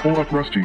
Pull up Rusty.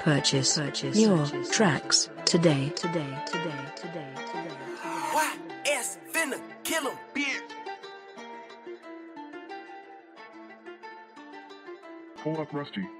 Purchase your tracks today. Purchase your tracks today. Purchase your tracks today. YS finna kill him, bitch. Pull up Rusty.